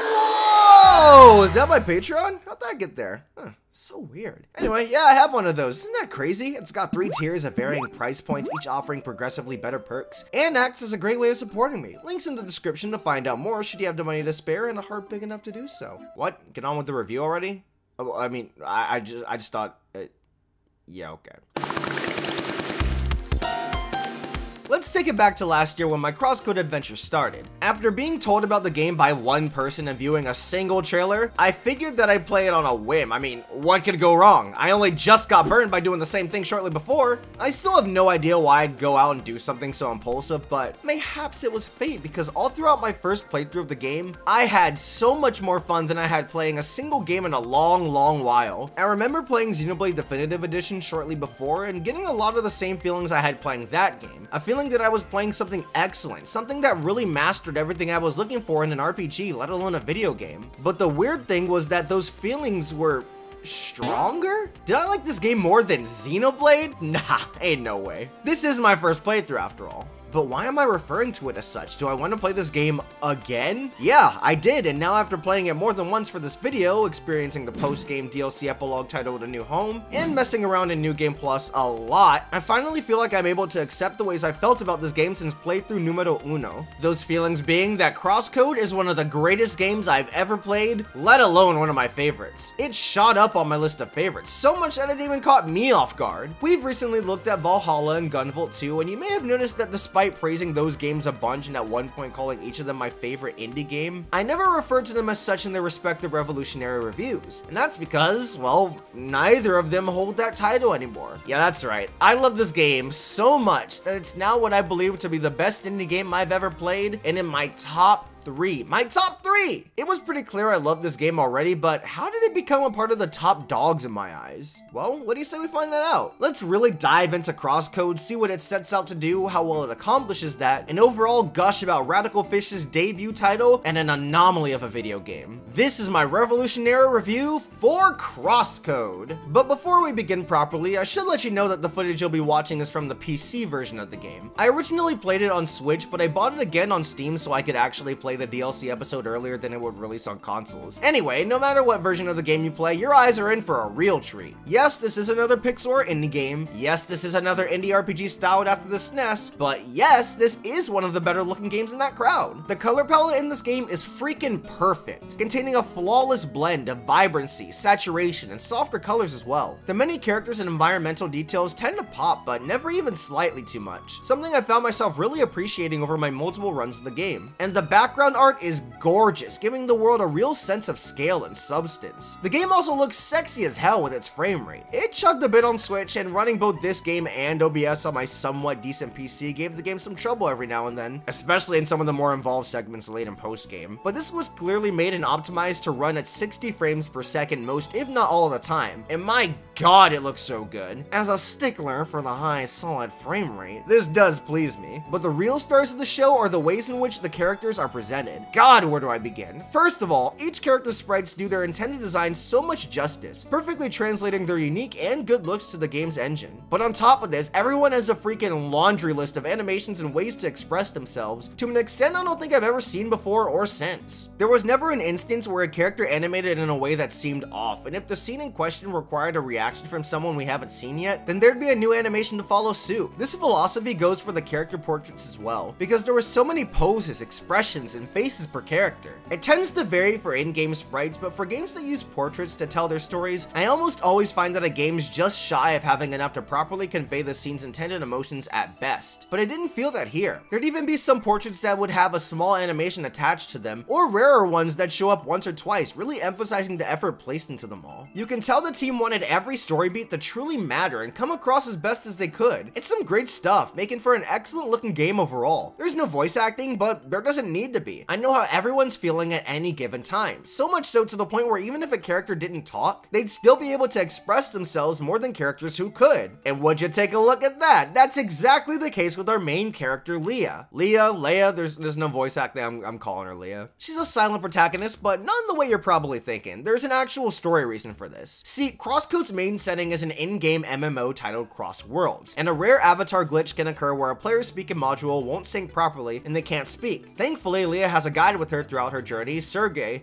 Whoa! Is that my Patreon? How'd that get there? Huh. So weird. Anyway, yeah, I have one of those. Isn't that crazy? It's got 3 tiers at varying price points, each offering progressively better perks, and acts as a great way of supporting me. Links in the description to find out more should you have the money to spare and a heart big enough to do so. What? Get on with the review already? Oh, I mean, I just thought... yeah, okay. Let's take it back to last year when my CrossCode adventure started. After being told about the game by one person and viewing a single trailer, I figured that I'd play it on a whim. I mean, what could go wrong? I only just got burned by doing the same thing shortly before. I still have no idea why I'd go out and do something so impulsive, but mayhaps it was fate, because all throughout my first playthrough of the game, I had so much more fun than I had playing a single game in a long, long while. I remember playing Xenoblade Definitive Edition shortly before and getting a lot of the same feelings I had playing that game. A feeling that I was playing something excellent, something that really mastered everything I was looking for in an RPG, let alone a video game. But the weird thing was that those feelings were stronger? Did I like this game more than Xenoblade? Nah, ain't no way. This is my first playthrough after all. But why am I referring to it as such? Do I want to play this game again? Yeah, I did, and now after playing it more than once for this video, experiencing the post-game DLC epilogue titled A New Home, and messing around in New Game Plus a lot, I finally feel like I'm able to accept the ways I felt about this game since playthrough numero uno. Those feelings being that CrossCode is one of the greatest games I've ever played, let alone one of my favorites. It shot up on my list of favorites, so much that it even caught me off guard. We've recently looked at Valhalla and Gunvolt 2, and you may have noticed that despite praising those games a bunch and at one point calling each of them my favorite indie game, I never referred to them as such in their respective revolutionary reviews. And that's because, well, neither of them hold that title anymore. Yeah, that's right. I love this game so much that it's now what I believe to be the best indie game I've ever played, and in my top 3. My top 3! It was pretty clear I loved this game already, but how did it become a part of the top dogs in my eyes? Well, what do you say we find that out? Let's really dive into CrossCode, see what it sets out to do, how well it accomplishes that, and overall gush about Radical Fish's debut title and an anomaly of a video game. This is my revolutionary review for CrossCode. But before we begin properly, I should let you know that the footage you'll be watching is from the PC version of the game. I originally played it on Switch, but I bought it again on Steam so I could actually play the DLC episode earlier than it would release on consoles. Anyway, no matter what version of the game you play, your eyes are in for a real treat. Yes, this is another Pixar indie game. Yes, this is another indie RPG styled after the SNES. But yes, this is one of the better looking games in that crowd. The color palette in this game is freaking perfect, containing a flawless blend of vibrancy, saturation, and softer colors as well. The many characters and environmental details tend to pop, but never even slightly too much. Something I found myself really appreciating over my multiple runs of the game. And the background art is gorgeous, giving the world a real sense of scale and substance. The game also looks sexy as hell with its frame rate. It chugged a bit on Switch, and running both this game and OBS on my somewhat decent PC gave the game some trouble every now and then, especially in some of the more involved segments late in post-game. But this was clearly made and optimized to run at 60 frames per second most, if not all the time. And my god, it looks so good. As a stickler for the high, solid frame rate, this does please me. But the real stars of the show are the ways in which the characters are presented. God, where do I begin? First of all, each character's sprites do their intended design so much justice, perfectly translating their unique and good looks to the game's engine. But on top of this, everyone has a freaking laundry list of animations and ways to express themselves to an extent I don't think I've ever seen before or since. There was never an instance where a character animated in a way that seemed off, and if the scene in question required a reaction from someone we haven't seen yet, then there'd be a new animation to follow suit. This philosophy goes for the character portraits as well, because there were so many poses, expressions, and faces per character. It tends to vary for in-game sprites, but for games that use portraits to tell their stories, I almost always find that a game's just shy of having enough to properly convey the scene's intended emotions at best. But I didn't feel that here. There'd even be some portraits that would have a small animation attached to them, or rarer ones that show up once or twice, really emphasizing the effort placed into them all. You can tell the team wanted every story beat to truly matter and come across as best as they could. It's some great stuff, making for an excellent looking game overall. There's no voice acting, but there doesn't need to be. I know how everyone's feeling at any given time, so much so to the point where even if a character didn't talk, they'd still be able to express themselves more than characters who could. And would you take a look at that? That's exactly the case with our main character, Leia, there's no voice acting, I'm calling her Leia. She's a silent protagonist, but not in the way you're probably thinking. There's an actual story reason for this. See, CrossCode's main main setting is an in-game MMO titled Cross Worlds, and a rare avatar glitch can occur where a player's speaking module won't sync properly and they can't speak. Thankfully, Leah has a guide with her throughout her journey, Sergey,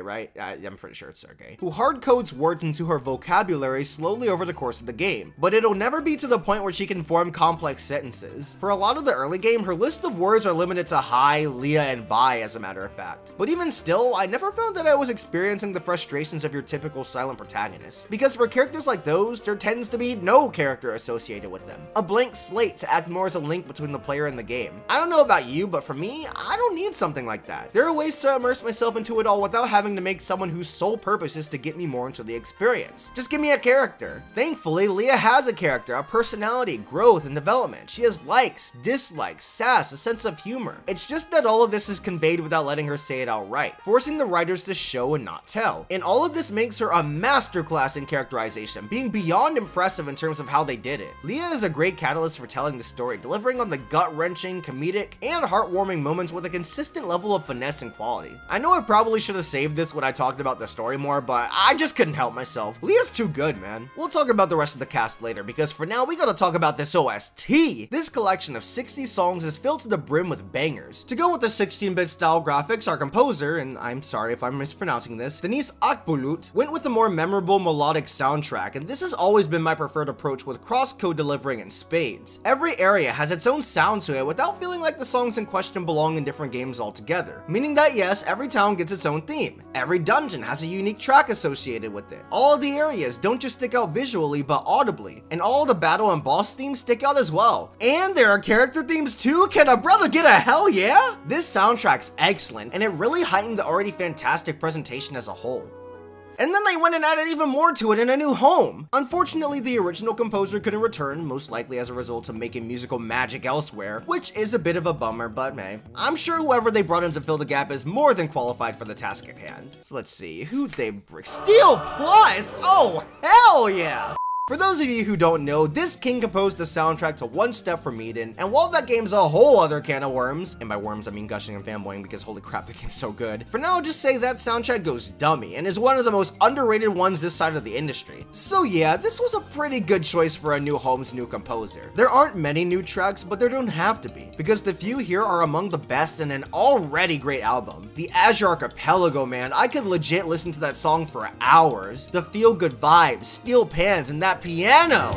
right? I'm pretty sure it's Sergey, who hard codes words into her vocabulary slowly over the course of the game, but it'll never be to the point where she can form complex sentences. For a lot of the early game, her list of words are limited to hi, Leah, and bye, as a matter of fact. But even still, I never found that I was experiencing the frustrations of your typical silent protagonist, because for characters like those, there tends to be no character associated with them. A blank slate to act more as a link between the player and the game. I don't know about you, but for me, I don't need something like that. There are ways to immerse myself into it all without having to make someone whose sole purpose is to get me more into the experience. Just give me a character. Thankfully, Leah has a character, a personality, growth, and development. She has likes, dislikes, sass, a sense of humor. It's just that all of this is conveyed without letting her say it outright, forcing the writers to show and not tell. And all of this makes her a masterclass in characterization, being beyond impressive in terms of how they did it. Leah is a great catalyst for telling the story, delivering on the gut-wrenching, comedic, and heartwarming moments with a consistent level of finesse and quality. I know I probably should have saved this when I talked about the story more, but I just couldn't help myself. Leah's too good, man. We'll talk about the rest of the cast later, because for now, we gotta talk about this OST. This collection of 60 songs is filled to the brim with bangers. To go with the 16-bit style graphics, our composer, and I'm sorry if I'm mispronouncing this, Denise Akbulut, went with a more memorable melodic soundtrack, and this has always been my preferred approach with CrossCode delivering in spades. Every area has its own sound to it without feeling like the songs in question belong in different games altogether, meaning that yes, every town gets its own theme. Every dungeon has a unique track associated with it. All the areas don't just stick out visually, but audibly, and all the battle and boss themes stick out as well. And there are character themes too? Can a brother get a hell yeah? This soundtrack's excellent, and it really heightened the already fantastic presentation as a whole. And then they went and added even more to it in A New Home. Unfortunately, the original composer couldn't return, most likely as a result of making musical magic elsewhere, which is a bit of a bummer, but hey, I'm sure whoever they brought in to fill the gap is more than qualified for the task at hand. So let's see, who'd they bring? Steel Plus! Oh, hell yeah! For those of you who don't know, this king composed the soundtrack to One Step from Eden, and while that game's a whole other can of worms, and by worms I mean gushing and fanboying because holy crap, the game's so good, for now I'll just say that soundtrack goes dummy and is one of the most underrated ones this side of the industry. So yeah, this was a pretty good choice for A New Home's new composer. There aren't many new tracks, but there don't have to be, because the few here are among the best in an already great album. The Azure Archipelago, man, I could legit listen to that song for hours. The feel-good vibes, steel pans, and that piano.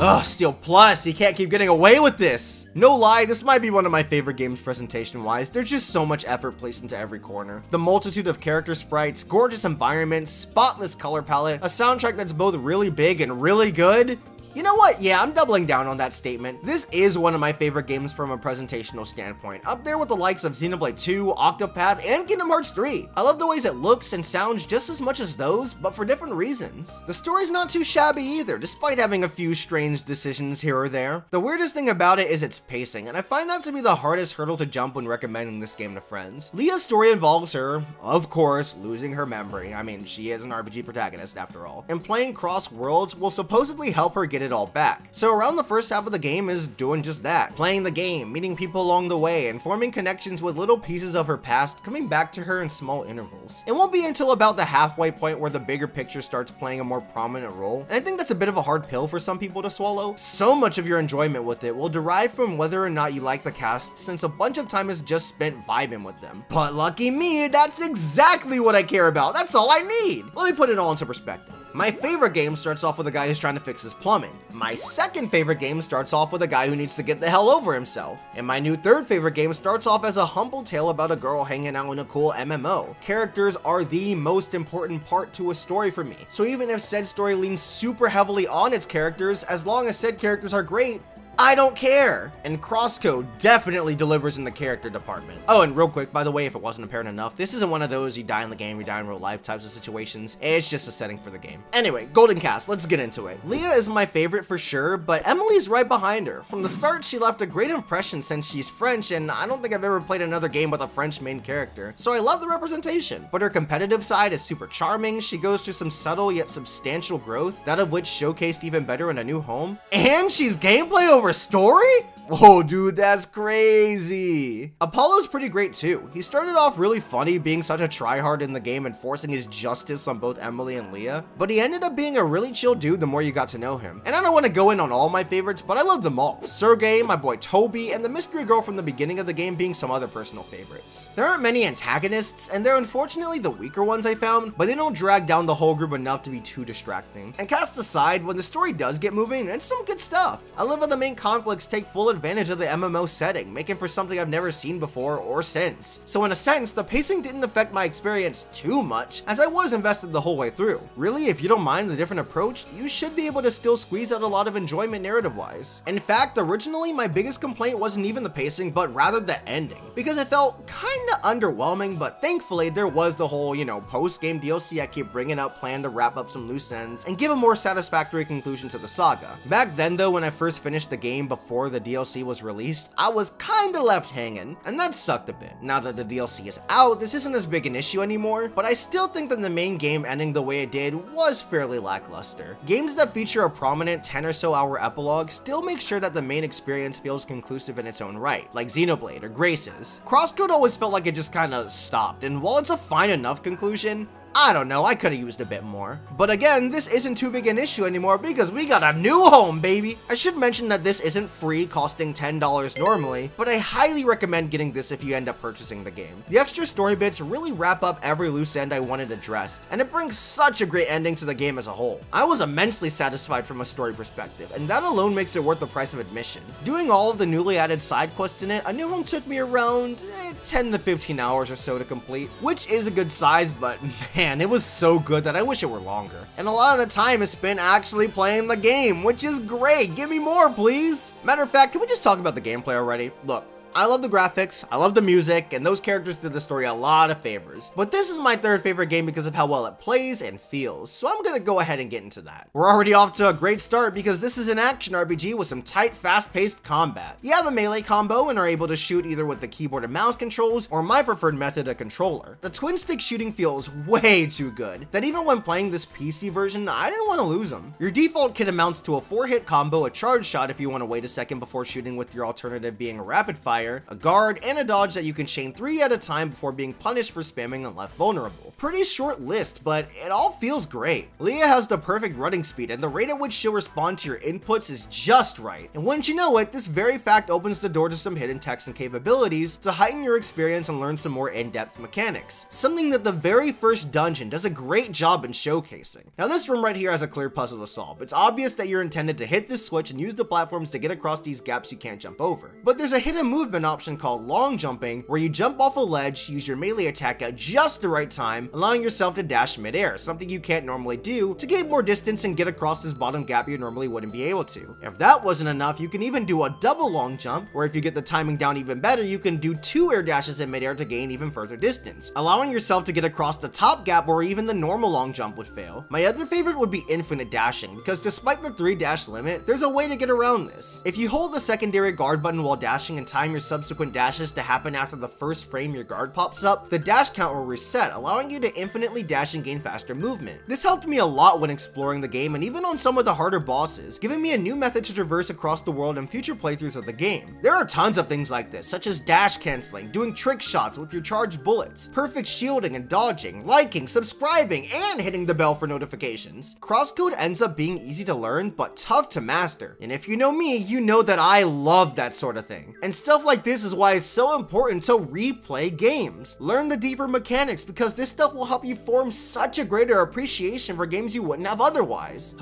Ugh, Steel Plus, you can't keep getting away with this. No lie, this might be one of my favorite games presentation-wise. There's just so much effort placed into every corner. The multitude of character sprites, gorgeous environments, spotless color palette, a soundtrack that's both really big and really good. You know what? Yeah, I'm doubling down on that statement. This is one of my favorite games from a presentational standpoint, up there with the likes of Xenoblade 2, Octopath, and Kingdom Hearts 3. I love the ways it looks and sounds just as much as those, but for different reasons. The story's not too shabby either, despite having a few strange decisions here or there. The weirdest thing about it is its pacing, and I find that to be the hardest hurdle to jump when recommending this game to friends. Leah's story involves her, of course, losing her memory. I mean, she is an RPG protagonist after all, and playing Cross Worlds will supposedly help her get it all back. So around the first half of the game is doing just that, playing the game, meeting people along the way, and forming connections with little pieces of her past coming back to her in small intervals. It won't be until about the halfway point where the bigger picture starts playing a more prominent role, and I think that's a bit of a hard pill for some people to swallow. So much of your enjoyment with it will derive from whether or not you like the cast, since a bunch of time is just spent vibing with them. But lucky me, that's exactly what I care about. That's all I need. Let me put it all into perspective. My favorite game starts off with a guy who's trying to fix his plumbing. My second favorite game starts off with a guy who needs to get the hell over himself. And my new third favorite game starts off as a humble tale about a girl hanging out in a cool MMO. Characters are the most important part to a story for me. So even if said story leans super heavily on its characters, as long as said characters are great, I don't care. And CrossCode definitely delivers in the character department. Oh, and real quick, by the way, if it wasn't apparent enough, this isn't one of those you die in the game, you die in real life types of situations. It's just a setting for the game. Anyway, Golden Cast, let's get into it. Leah is my favorite for sure, but Emily's right behind her. From the start, she left a great impression since she's French, and I don't think I've ever played another game with a French main character, so I love the representation. But her competitive side is super charming. She goes through some subtle yet substantial growth, that of which showcased even better in A New Home. And she's gameplay over story? Whoa, dude, that's crazy. Apollo's pretty great too. He started off really funny, being such a tryhard in the game and forcing his justice on both Emily and Leah, but he ended up being a really chill dude the more you got to know him. And I don't want to go in on all my favorites, but I love them all. Sergei, my boy Toby, and the mystery girl from the beginning of the game being some other personal favorites. There aren't many antagonists, and they're unfortunately the weaker ones I found, but they don't drag down the whole group enough to be too distracting. And cast aside, when the story does get moving, it's some good stuff. I love how the main conflicts take full advantage of the MMO setting, making for something I've never seen before or since. So in a sense, the pacing didn't affect my experience too much, as I was invested the whole way through. Really, if you don't mind the different approach, you should be able to still squeeze out a lot of enjoyment narrative-wise. In fact, originally my biggest complaint wasn't even the pacing, but rather the ending, because it felt kinda underwhelming, but thankfully there was the whole, you know, post-game DLC I keep bringing up plan to wrap up some loose ends and give a more satisfactory conclusion to the saga. Back then though, when I first finished the game before the DLC was released, I was kinda left hanging, and that sucked a bit. Now that the DLC is out, this isn't as big an issue anymore, but I still think that the main game ending the way it did was fairly lackluster. Games that feature a prominent 10 or so hour epilogue still make sure that the main experience feels conclusive in its own right, like Xenoblade or Graces. CrossCode always felt like it just kinda stopped, and while it's a fine enough conclusion, I don't know, I could've used a bit more. But again, this isn't too big an issue anymore because we got a new home, baby! I should mention that this isn't free, costing $10 normally, but I highly recommend getting this if you end up purchasing the game. The extra story bits really wrap up every loose end I wanted addressed, and it brings such a great ending to the game as a whole. I was immensely satisfied from a story perspective, and that alone makes it worth the price of admission. Doing all of the newly added side quests in it, A New Home took me around 10 to 15 hours or so to complete, which is a good size, but man, it was so good that I wish it were longer. And a lot of the time is spent actually playing the game, which is great. Give me more, please. Matter of fact, can we just talk about the gameplay already? Look, I love the graphics, I love the music, and those characters did the story a lot of favors. But this is my third favorite game because of how well it plays and feels, so I'm gonna go ahead and get into that. We're already off to a great start because this is an action RPG with some tight, fast-paced combat. You have a melee combo and are able to shoot either with the keyboard and mouse controls, or my preferred method, a controller. The twin-stick shooting feels way too good, that even when playing this PC version, I didn't want to lose them. Your default kit amounts to a 4-hit combo, a charge shot if you want to wait a second before shooting, with your alternative being a rapid fire, a guard, and a dodge that you can chain 3 at a time before being punished for spamming and left vulnerable. Pretty short list, but it all feels great. Leah has the perfect running speed, and the rate at which she'll respond to your inputs is just right. And wouldn't you know it, this very fact opens the door to some hidden techs and capabilities to heighten your experience and learn some more in-depth mechanics, something that the very first dungeon does a great job in showcasing. Now this room right here has a clear puzzle to solve. It's obvious that you're intended to hit this switch and use the platforms to get across these gaps you can't jump over. But there's a hidden movement option called long jumping, where you jump off a ledge, use your melee attack at just the right time, allowing yourself to dash midair, something you can't normally do, to gain more distance and get across this bottom gap you normally wouldn't be able to. If that wasn't enough, you can even do a double long jump, where if you get the timing down even better, you can do 2 air dashes in midair to gain even further distance, allowing yourself to get across the top gap where even the normal long jump would fail. My other favorite would be infinite dashing, because despite the 3-dash limit, there's a way to get around this. If you hold the secondary guard button while dashing and time your subsequent dashes to happen after the first frame your guard pops up, the dash count will reset, allowing you to infinitely dash and gain faster movement. This helped me a lot when exploring the game and even on some of the harder bosses, giving me a new method to traverse across the world in future playthroughs of the game. There are tons of things like this, such as dash canceling, doing trick shots with your charged bullets, perfect shielding and dodging, liking, subscribing, and hitting the bell for notifications. CrossCode ends up being easy to learn, but tough to master. And if you know me, you know that I love that sort of thing. And stuff like this is why it's so important to replay games. Learn the deeper mechanics, because this stuff will help you form such a greater appreciation for games you wouldn't have otherwise.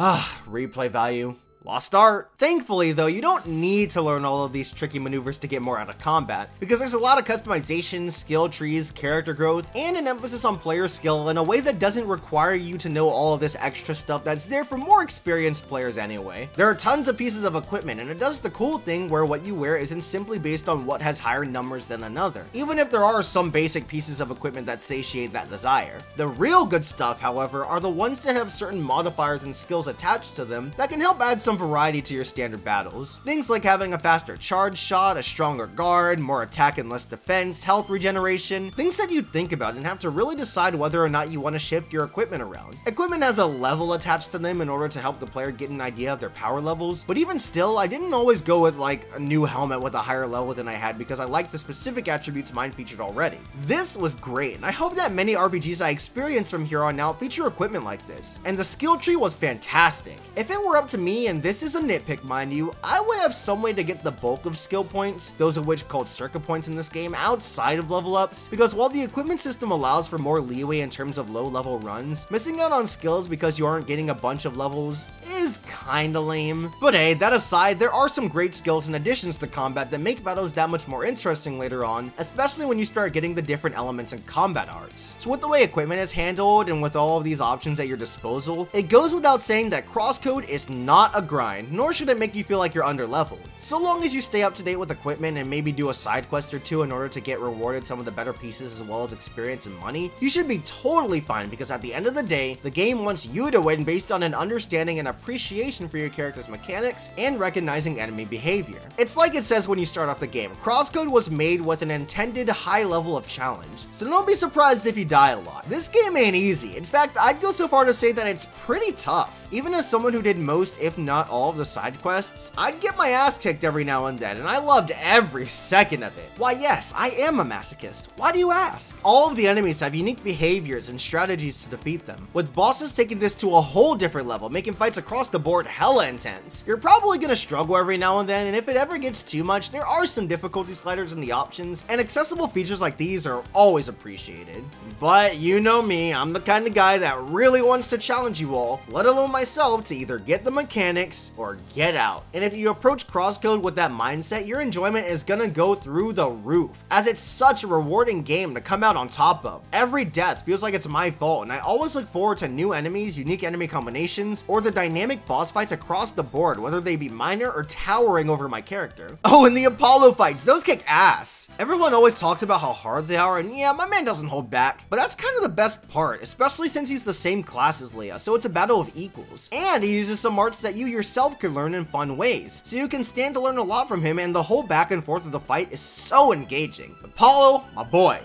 Replay value. lost art. Thankfully though, you don't need to learn all of these tricky maneuvers to get more out of combat, because there's a lot of customization, skill trees, character growth, and an emphasis on player skill in a way that doesn't require you to know all of this extra stuff that's there for more experienced players anyway. There are tons of pieces of equipment, and it does the cool thing where what you wear isn't simply based on what has higher numbers than another, even if there are some basic pieces of equipment that satiate that desire. The real good stuff, however, are the ones that have certain modifiers and skills attached to them that can help add some variety to your standard battles. Things like having a faster charge shot, a stronger guard, more attack and less defense, health regeneration, things that you'd think about and have to really decide whether or not you want to shift your equipment around. Equipment has a level attached to them in order to help the player get an idea of their power levels, but even still, I didn't always go with like a new helmet with a higher level than I had because I liked the specific attributes mine featured already. This was great, and I hope that many RPGs I experience from here on out feature equipment like this, and the skill tree was fantastic. If it were up to me, and this is a nitpick mind you, I would have some way to get the bulk of skill points, those of which called circuit points in this game, outside of level ups, because while the equipment system allows for more leeway in terms of low level runs, missing out on skills because you aren't getting a bunch of levels is kinda lame. But hey, that aside, there are some great skills and additions to combat that make battles that much more interesting later on, especially when you start getting the different elements and combat arts. So with the way equipment is handled and with all of these options at your disposal, it goes without saying that CrossCode is not a grind, nor should it make you feel like you're underleveled. So long as you stay up to date with equipment and maybe do a side quest or two in order to get rewarded some of the better pieces as well as experience and money, you should be totally fine, because at the end of the day, the game wants you to win based on an understanding and appreciation for your character's mechanics and recognizing enemy behavior. It's like it says when you start off the game, CrossCode was made with an intended high level of challenge, so don't be surprised if you die a lot. This game ain't easy. In fact, I'd go so far to say that it's pretty tough. Even as someone who did most, if not all, of the side quests, I'd get my ass kicked every now and then, and I loved every second of it. Why yes, I am a masochist. Why do you ask? All of the enemies have unique behaviors and strategies to defeat them, with bosses taking this to a whole different level, making fights across the board hella intense. You're probably gonna struggle every now and then, and if it ever gets too much, there are some difficulty sliders in the options, and accessible features like these are always appreciated. But you know me, I'm the kind of guy that really wants to challenge you all, let alone myself, to either get the mechanics or get out. And if you approach CrossCode with that mindset, your enjoyment is gonna go through the roof, as it's such a rewarding game to come out on top of. Every death feels like it's my fault, and I always look forward to new enemies, unique enemy combinations, or the dynamic boss fights across the board, whether they be minor or towering over my character. Oh, and the Apollo fights, those kick ass. Everyone always talks about how hard they are, and yeah, my man doesn't hold back, but that's kind of the best part, especially since he's the same class as Leia, so it's a battle of equals. And he uses some arts that you yourself could learn in fun ways, so you can stand to learn a lot from him, and the whole back and forth of the fight is so engaging. Apollo, my boy.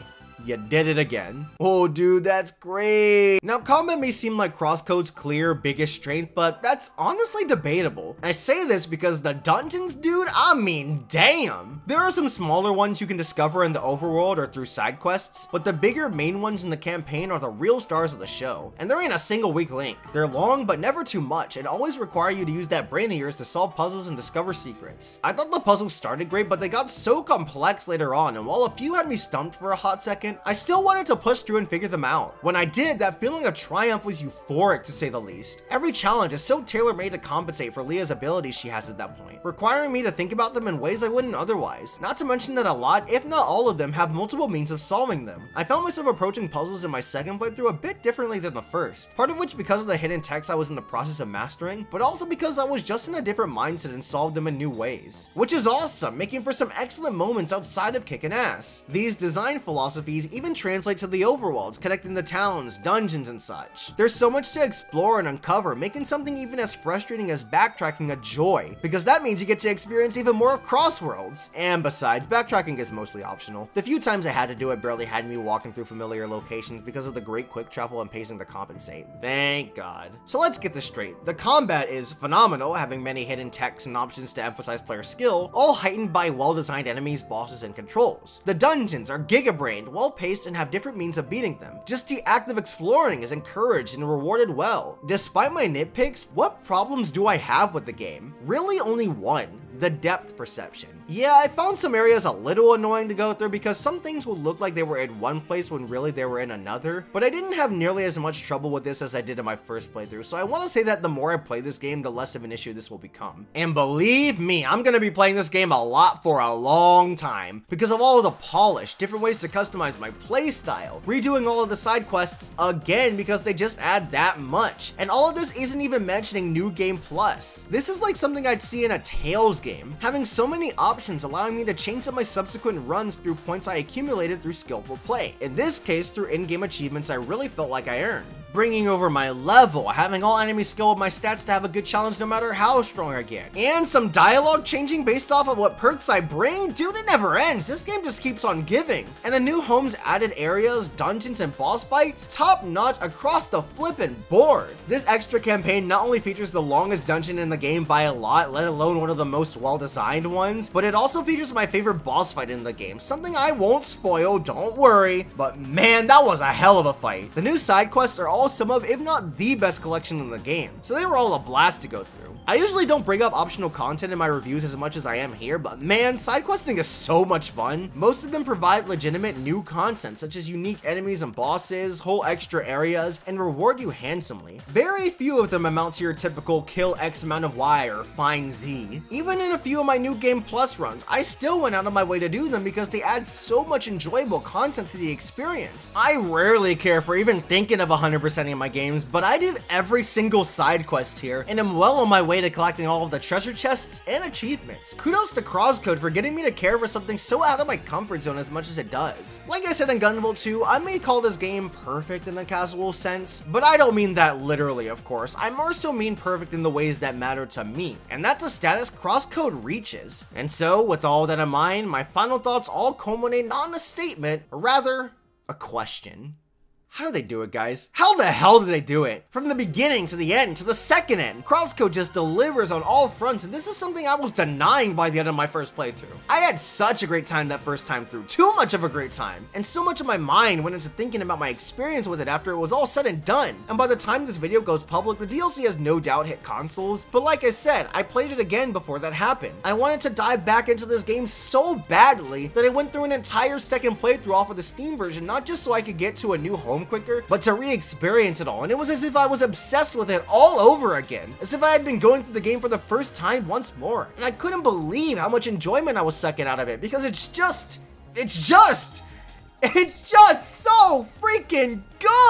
You did it again. Oh dude, that's great. Now combat may seem like CrossCode's clear biggest strength, but that's honestly debatable. I say this because the dungeons, dude, I mean damn. There are some smaller ones you can discover in the overworld or through side quests, but the bigger main ones in the campaign are the real stars of the show, and there ain't a single weak link. They're long but never too much, and always require you to use that brain of yours to solve puzzles and discover secrets. I thought the puzzles started great, but they got so complex later on, and while a few had me stumped for a hot second, I still wanted to push through and figure them out. When I did, that feeling of triumph was euphoric, to say the least. Every challenge is so tailor-made to compensate for Leah's abilities she has at that point, requiring me to think about them in ways I wouldn't otherwise. Not to mention that a lot, if not all of them, have multiple means of solving them. I found myself approaching puzzles in my second playthrough a bit differently than the first, part of which because of the hidden text I was in the process of mastering, but also because I was just in a different mindset and solved them in new ways. Which is awesome, making for some excellent moments outside of kicking ass. These design philosophies even translate to the overworlds, connecting the towns, dungeons, and such. There's so much to explore and uncover, making something even as frustrating as backtracking a joy, because that means you get to experience even more of Crossworlds. And besides, backtracking is mostly optional. The few times I had to do it barely had me walking through familiar locations because of the great quick travel and pacing to compensate. Thank God. So let's get this straight. The combat is phenomenal, having many hidden texts and options to emphasize player skill, all heightened by well-designed enemies, bosses, and controls. The dungeons are giga-brained, well-paced, and have different means of beating them. Just the act of exploring is encouraged and rewarded well. Despite my nitpicks, what problems do I have with the game? Really only one: the depth perception. Yeah, I found some areas a little annoying to go through because some things will look like they were in one place when really they were in another, but I didn't have nearly as much trouble with this as I did in my first playthrough, so I want to say that the more I play this game, the less of an issue this will become. And believe me, I'm going to be playing this game a lot for a long time because of all of the polish, different ways to customize my playstyle, redoing all of the side quests again because they just add that much. And all of this isn't even mentioning New Game Plus. This is like something I'd see in a Tales game, having so many options allowing me to change up my subsequent runs through points I accumulated through skillful play. In this case, through in-game achievements I really felt like I earned. Bringing over my level, having all enemy skill with my stats to have a good challenge no matter how strong I get, and some dialogue changing based off of what perks I bring? Dude, it never ends. This game just keeps on giving. And a new home's added areas, dungeons, and boss fights? Top notch across the flippin' board. This extra campaign not only features the longest dungeon in the game by a lot, let alone one of the most well-designed ones, but it also features my favorite boss fight in the game, something I won't spoil, don't worry, but man, that was a hell of a fight. The new side quests are all some of, if not the best collection in the game, so they were all a blast to go through. I usually don't bring up optional content in my reviews as much as I am here, but man, side questing is so much fun. Most of them provide legitimate new content, such as unique enemies and bosses, whole extra areas, and reward you handsomely. Very few of them amount to your typical kill X amount of Y or find Z. Even in a few of my New Game Plus runs, I still went out of my way to do them because they add so much enjoyable content to the experience. I rarely care for even thinking of 100% of my games, but I did every single side quest here and am well on my way to collecting all of the treasure chests and achievements. Kudos to CrossCode for getting me to care for something so out of my comfort zone as much as it does. Like I said in Gunvolt 2, I may call this game perfect in a casual sense, but I don't mean that literally, of course. I more so mean perfect in the ways that matter to me, and that's a status CrossCode reaches. And so, with all that in mind, my final thoughts all culminate not in a statement, or rather, a question. How do they do it, guys? How the hell do they do it? From the beginning to the end to the second end, CrossCode just delivers on all fronts, and this is something I was denying by the end of my first playthrough. I had such a great time that first time through, too much of a great time, and so much of my mind went into thinking about my experience with it after it was all said and done. And by the time this video goes public, the DLC has no doubt hit consoles, but like I said, I played it again before that happened. I wanted to dive back into this game so badly that I went through an entire second playthrough off of the Steam version, not just so I could get to a new home quicker, but to re-experience it all, and it was as if I was obsessed with it all over again, as if I had been going through the game for the first time once more, and I couldn't believe how much enjoyment I was sucking out of it, because it's just so freaking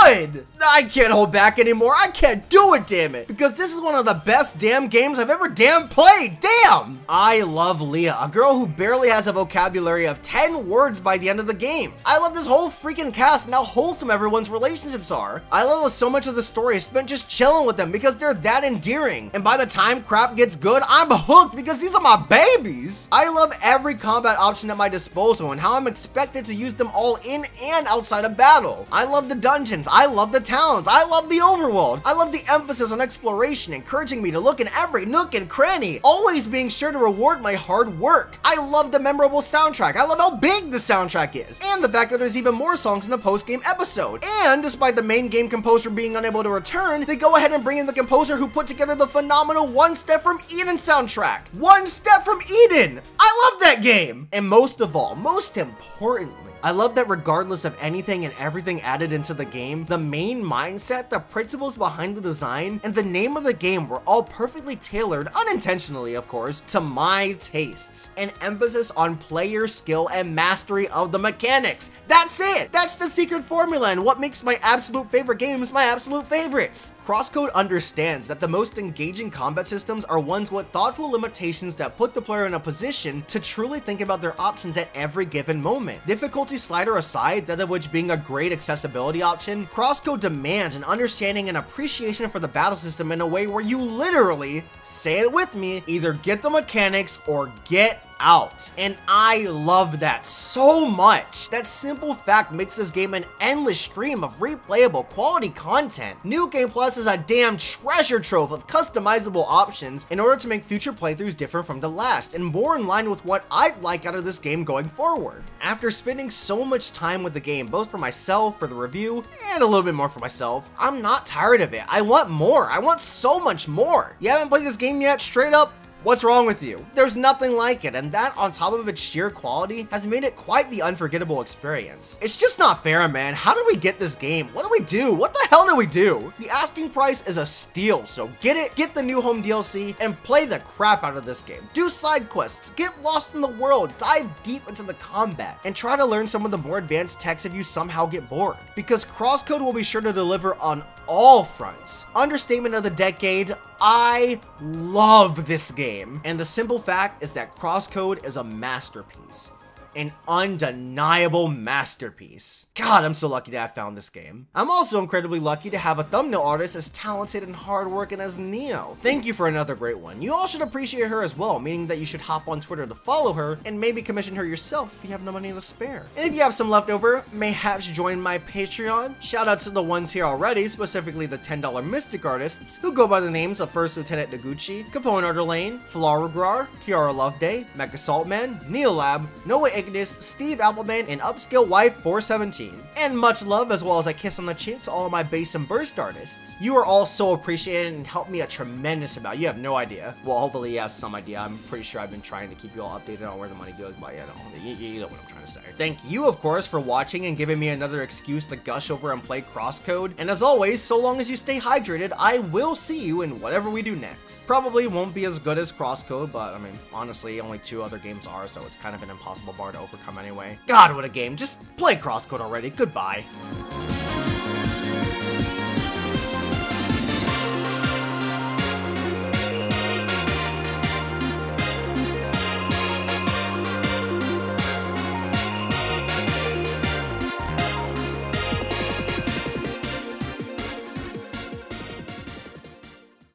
good! I can't hold back anymore, I can't do it, damn it! Because this is one of the best damn games I've ever damn played, damn! I love Leah, a girl who barely has a vocabulary of 10 words by the end of the game. I love this whole freaking cast and how wholesome everyone's relationships are. I love how so much of the story is spent just chilling with them because they're that endearing. And by the time crap gets good, I'm hooked because these are my babies! I love every combat option at my disposal and how I'm expected to use them all in and outside of battle. I love the dungeons, I love the towns, I love the overworld, I love the emphasis on exploration, encouraging me to look in every nook and cranny, always being sure to reward my hard work. I love the memorable soundtrack, I love how big the soundtrack is, and the fact that there's even more songs in the post-game episode. And despite the main game composer being unable to return, they go ahead and bring in the composer who put together the phenomenal One Step from Eden soundtrack. One Step from Eden! I love that game! And most of all, most importantly, I love that regardless of anything and everything added into the game, the main mindset, the principles behind the design, and the name of the game were all perfectly tailored, unintentionally of course, to my tastes. An emphasis on player skill and mastery of the mechanics. That's it! That's the secret formula and what makes my absolute favorite games my absolute favorites. CrossCode understands that the most engaging combat systems are ones with thoughtful limitations that put the player in a position to truly think about their options at every given moment. Difficult slider aside, that of which being a great accessibility option, CrossCode demands an understanding and appreciation for the battle system in a way where you literally, say it with me, either get the mechanics or get out. And I love that so much. That simple fact makes this game an endless stream of replayable quality content. New Game Plus is a damn treasure trove of customizable options in order to make future playthroughs different from the last and more in line with what I'd like out of this game going forward. After spending so much time with the game, both for myself, for the review, and a little bit more for myself, I'm not tired of it. I want more. I want so much more. You haven't played this game yet? Straight up, What's wrong with you? There's nothing like it, and that, on top of its sheer quality, has made it quite the unforgettable experience. It's just not fair, man. How did we get this game? What do we do? What the hell do we do? The asking price is a steal, so get it, get the new home DLC, and play the crap out of this game. Do side quests, get lost in the world, dive deep into the combat, and try to learn some of the more advanced techs if you somehow get bored. Because CrossCode will be sure to deliver on all fronts. Understatement of the decade, I love this game. And the simple fact is that CrossCode is a masterpiece. An undeniable masterpiece. God, I'm so lucky to have found this game. I'm also incredibly lucky to have a thumbnail artist as talented and hardworking as NiO. Thank you for another great one. You all should appreciate her as well, meaning that you should hop on Twitter to follow her and maybe commission her yourself if you have no money to spare. And if you have some left over, mayhaps join my Patreon. Shout out to the ones here already, specifically the $10 Mystic artists who go by the names of First Lieutenant Noguchi, Capone Arderlane, Floragrar, Kiara Loveday, Mecha Saltman, Neolab, Noah Steve Appleman, and Upscale Wife 417. And much love as well as a kiss on the chin to all of my Bass and Burst artists. You are all so appreciated and helped me a tremendous amount. You have no idea. Well, hopefully you have some idea. I'm pretty sure I've been trying to keep you all updated on where the money goes, but you know what I'm trying to say. Thank you, of course, for watching and giving me another excuse to gush over and play CrossCode. And as always, so long as you stay hydrated, I will see you in whatever we do next. Probably won't be as good as CrossCode, but I mean, honestly, only two other games are, so it's kind of an impossible bar to overcome anyway. God, what a game. Just play CrossCode already. Goodbye.